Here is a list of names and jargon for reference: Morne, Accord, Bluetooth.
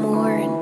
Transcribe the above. Morne.